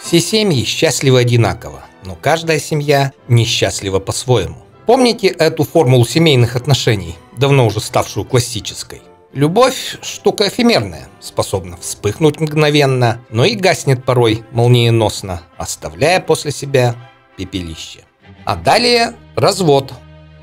Все семьи счастливы одинаково, но каждая семья несчастлива по-своему. Помните эту формулу семейных отношений, давно уже ставшую классической? Любовь – штука эфемерная, способна вспыхнуть мгновенно, но и гаснет порой молниеносно, оставляя после себя пепелище. А далее – развод.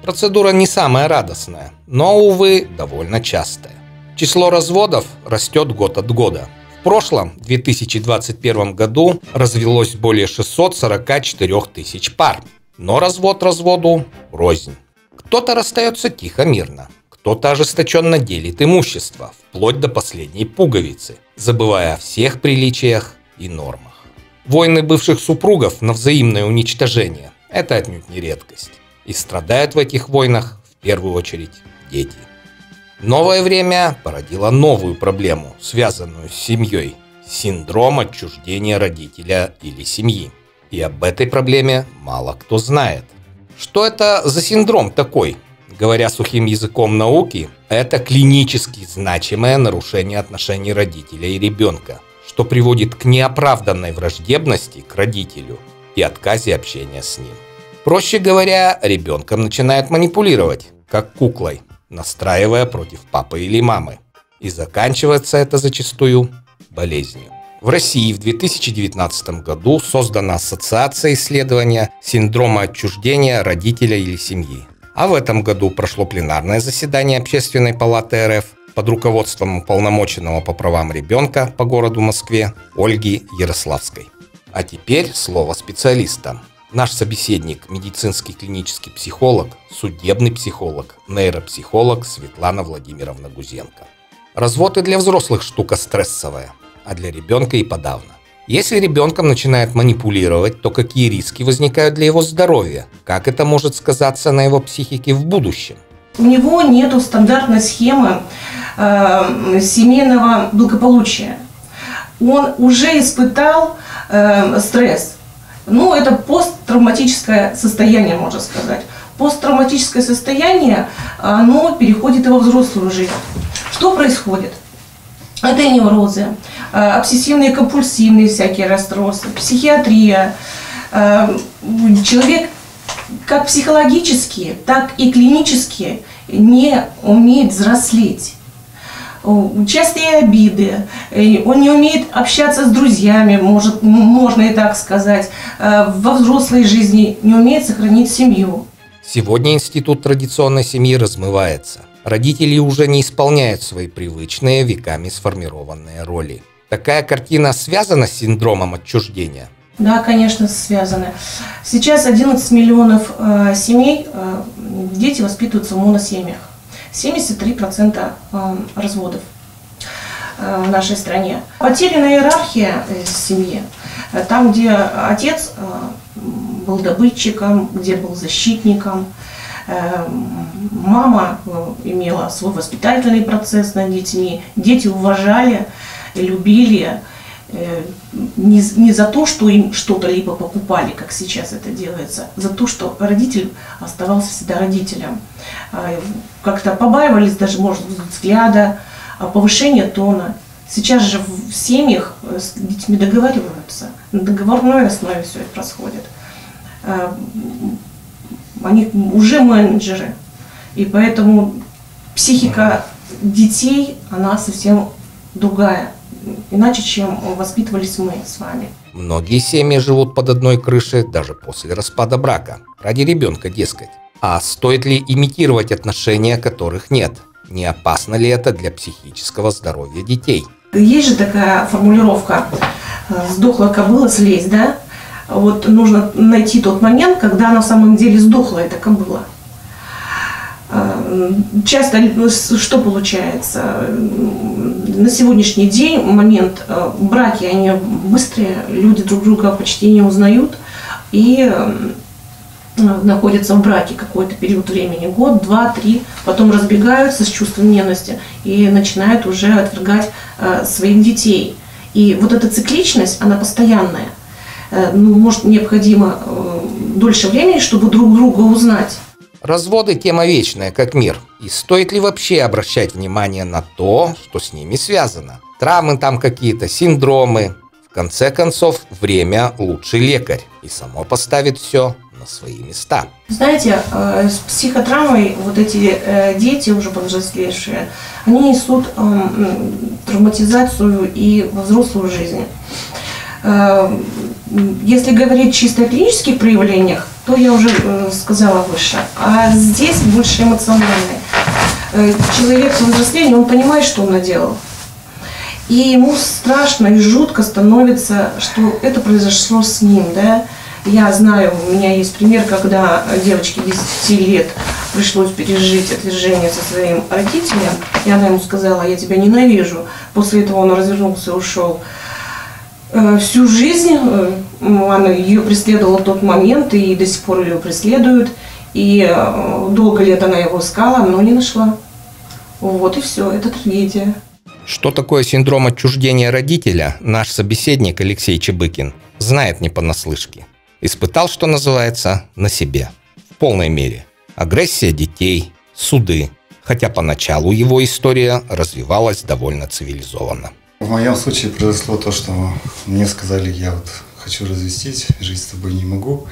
Процедура не самая радостная, но, увы, довольно частая. Число разводов растет год от года. В прошлом, 2021 году, развелось более 644 тысяч пар. Но развод разводу рознь. Кто-то расстается тихо-мирно, кто-то ожесточенно делит имущество, вплоть до последней пуговицы, забывая о всех приличиях и нормах. Войны бывших супругов на взаимное уничтожение – это отнюдь не редкость. И страдают в этих войнах в первую очередь дети. Новое время породило новую проблему, связанную с семьей – синдром отчуждения родителя или семьи. И об этой проблеме мало кто знает. Что это за синдром такой? Говоря сухим языком науки, это клинически значимое нарушение отношений родителя и ребенка, что приводит к неоправданной враждебности к родителю и отказе общения с ним. Проще говоря, ребенком начинают манипулировать, как куклой, настраивая против папы или мамы. И заканчивается это зачастую болезнью. В России в 2019 году создана Ассоциация исследования синдрома отчуждения родителя или семьи. А в этом году прошло пленарное заседание Общественной палаты РФ под руководством уполномоченного по правам ребенка по городу Москве Ольги Ярославской. А теперь слово специалистам. Наш собеседник – медицинский клинический психолог, судебный психолог, нейропсихолог Светлана Владимировна Гузенко. Развод и для взрослых штука стрессовая, а для ребенка и подавно. Если ребенком начинает манипулировать, то какие риски возникают для его здоровья? Как это может сказаться на его психике в будущем? У него нету стандартной схемы семейного благополучия. Он уже испытал стресс. Ну, это посттравматическое состояние, можно сказать. Посттравматическое состояние, оно переходит и во взрослую жизнь. Что происходит? Это и неврозы, обсессивные, компульсивные всякие расстройства, психиатрия. Человек как психологически, так и клинически не умеет взрослеть. Частые обиды, он не умеет общаться с друзьями, можно и так сказать, во взрослой жизни не умеет сохранить семью. Сегодня институт традиционной семьи размывается. Родители уже не исполняют свои привычные, веками сформированные роли. Такая картина связана с синдромом отчуждения? Да, конечно, связана. Сейчас 11 миллионов семей, дети воспитываются в моносемьях. 73% разводов в нашей стране. Потеряна иерархия семьи. Там, где отец был добытчиком, где был защитником, мама имела свой воспитательный процесс над детьми, дети уважали, любили не за то, что им что-то либо покупали, как сейчас это делается, за то, что родитель оставался всегда родителем. Как-то побаивались даже, может быть, взгляда, повышения тона. Сейчас же в семьях с детьми договариваются, на договорной основе все это происходит. Они уже менеджеры, и поэтому психика детей, она совсем другая. Иначе, чем воспитывались мы с вами. Многие семьи живут под одной крышей даже после распада брака. Ради ребенка, дескать. А стоит ли имитировать отношения, которых нет? Не опасно ли это для психического здоровья детей? Есть же такая формулировка «сдохла кобыла, слезь», да? Вот нужно найти тот момент, когда на самом деле сдохла эта кобыла. Часто что получается? На сегодняшний день момент браки, они быстрые, люди друг друга почти не узнают и находятся в браке какой-то период времени, год, два, три, потом разбегаются с чувством ненависти и начинают уже отвергать своих детей. И вот эта цикличность, она постоянная. Может, необходимо дольше времени, чтобы друг друга узнать. Разводы – тема вечная, как мир. И стоит ли вообще обращать внимание на то, что с ними связано? Травмы там какие-то, синдромы. В конце концов, время лучший лекарь. И само поставит все на свои места. Знаете, с психотравмой вот эти дети, уже повзрослевшие, они несут травматизацию и во взрослую жизнь. Если говорить чисто о клинических проявлениях, то я уже сказала выше. А здесь больше эмоциональный. Человек с взрослением, он понимает, что он наделал. И ему страшно и жутко становится, что это произошло с ним. Да? Я знаю, у меня есть пример, когда девочке 10 лет пришлось пережить отвержение со своим родителем. И она ему сказала: я тебя ненавижу. После этого он развернулся и ушел. Всю жизнь она ее преследовала в тот момент, и до сих пор ее преследуют. И долго лет она его искала, но не нашла. Вот и все, это трагедия. Что такое синдром отчуждения родителя, наш собеседник Алексей Чебыкин знает не понаслышке. Испытал, что называется, на себе. В полной мере. Агрессия детей, суды. Хотя поначалу его история развивалась довольно цивилизованно. В моем случае произошло то, что мне сказали: я вот хочу развестись, жить с тобой не могу.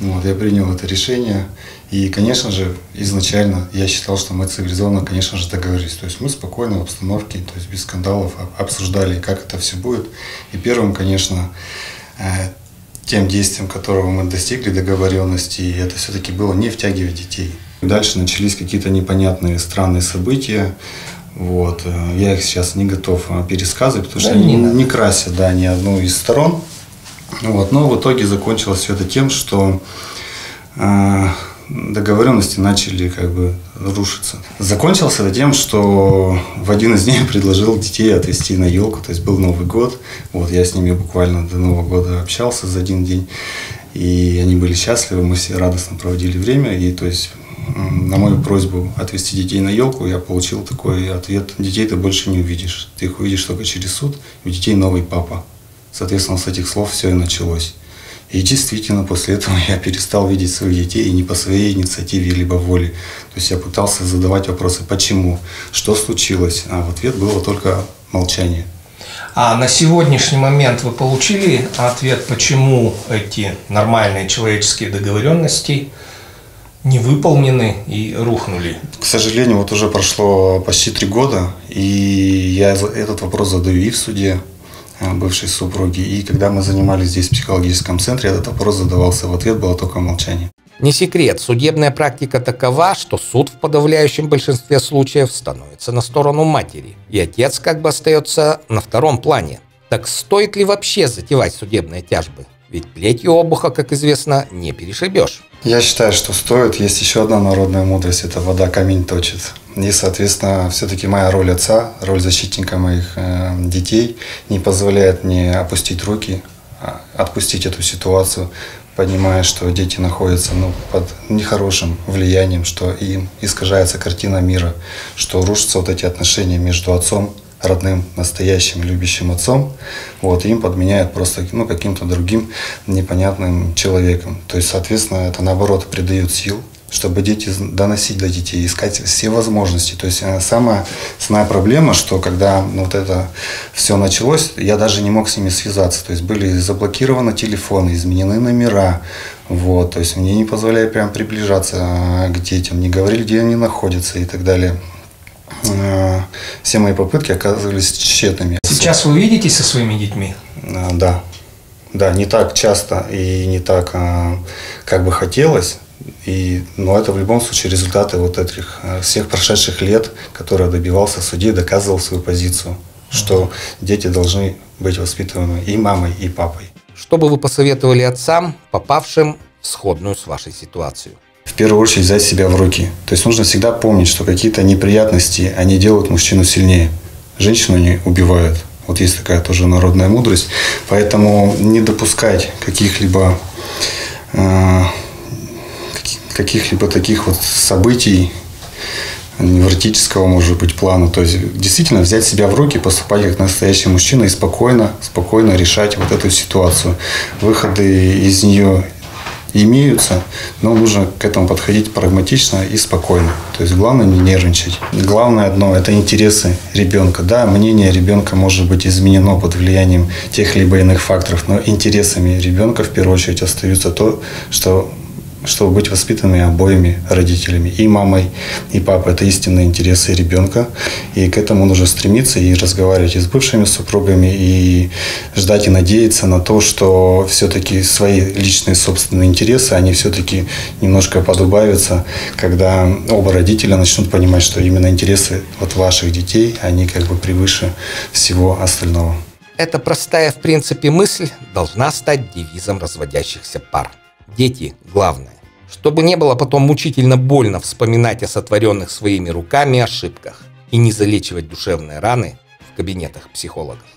Вот, я принял это решение. И, конечно же, изначально я считал, что мы цивилизованно, конечно же, договорились. То есть мы спокойно в обстановке, то есть без скандалов обсуждали, как это все будет. И первым, конечно, тем действием, которого мы достигли договоренности, это все-таки было не втягивать детей. Дальше начались какие-то непонятные странные события. Вот. Я их сейчас не готов пересказывать, потому что они не красят ни одну из сторон. Вот. Но в итоге закончилось все это тем, что договоренности начали как бы рушиться. Закончилось это тем, что в один из дней предложил детей отвезти на елку. То есть был Новый год. Вот. Я с ними буквально до Нового года общался за один день. И они были счастливы, мы все радостно проводили время. И, то есть, на мою просьбу отвезти детей на елку я получил такой ответ: детей ты больше не увидишь, ты их увидишь только через суд, у детей новый папа. Соответственно, с этих слов все и началось. И действительно, после этого я перестал видеть своих детей, и не по своей инициативе, либо воле. То есть я пытался задавать вопросы: почему, что случилось, а в ответ было только молчание. А на сегодняшний момент вы получили ответ, почему эти нормальные человеческие договоренности не выполнены и рухнули? К сожалению, вот уже прошло почти 3 года, и я этот вопрос задаю и в суде бывшей супруги, и когда мы занимались здесь в психологическом центре, этот вопрос задавался, в ответ было только молчание. Не секрет, судебная практика такова, что суд в подавляющем большинстве случаев становится на сторону матери, и отец как бы остается на втором плане. Так стоит ли вообще затевать судебные тяжбы? Ведь плетью обуха, как известно, не перешибешь. Я считаю, что стоит. Есть еще одна народная мудрость – это вода камень точит. И, соответственно, все-таки моя роль отца, роль защитника моих детей не позволяет мне опустить руки, отпустить эту ситуацию, понимая, что дети находятся под нехорошим влиянием, что им искажается картина мира, что рушатся вот эти отношения между отцом, родным, настоящим, любящим отцом, вот, им подменяют просто каким-то другим непонятным человеком. То есть, соответственно, это наоборот придает сил, чтобы дети доносить до детей, искать все возможности. То есть самая основная проблема, что когда вот это все началось, я даже не мог с ними связаться. То есть были заблокированы телефоны, изменены номера. Вот, то есть мне не позволяли прям приближаться к детям, не говорили, где они находятся и так далее. Все мои попытки оказывались тщетными. Сейчас вы видитесь со своими детьми? Да. Да, не так часто и не так, как бы хотелось. Но это в любом случае результаты вот этих всех прошедших лет, которые добивался в суде, доказывал свою позицию, что дети должны быть воспитываемы и мамой, и папой. Что бы вы посоветовали отцам, попавшим в сходную с вашей ситуацию? В первую очередь взять себя в руки. То есть нужно всегда помнить, что какие-то неприятности, они делают мужчину сильнее. Женщину они убивают. Вот есть такая тоже народная мудрость. Поэтому не допускать каких-либо таких вот событий невротического, может быть, плана. То есть действительно взять себя в руки, поступать как настоящий мужчина и спокойно решать вот эту ситуацию. Выходы из нее имеются, но нужно к этому подходить прагматично и спокойно. То есть главное не нервничать. Главное одно – это интересы ребенка. Да, мнение ребенка может быть изменено под влиянием тех либо иных факторов, но интересами ребенка в первую очередь остается то, чтобы быть воспитанными обоими родителями, и мамой, и папой. Это истинные интересы ребенка. И к этому нужно стремиться и разговаривать и с бывшими супругами, и ждать и надеяться на то, что все-таки свои личные собственные интересы, они все-таки немножко подубавятся, когда оба родителя начнут понимать, что именно интересы вот ваших детей, они как бы превыше всего остального. Эта простая, в принципе, мысль должна стать девизом разводящихся пар. Дети – главное. Чтобы не было потом мучительно больно вспоминать о сотворенных своими руками ошибках и не залечивать душевные раны в кабинетах психологов.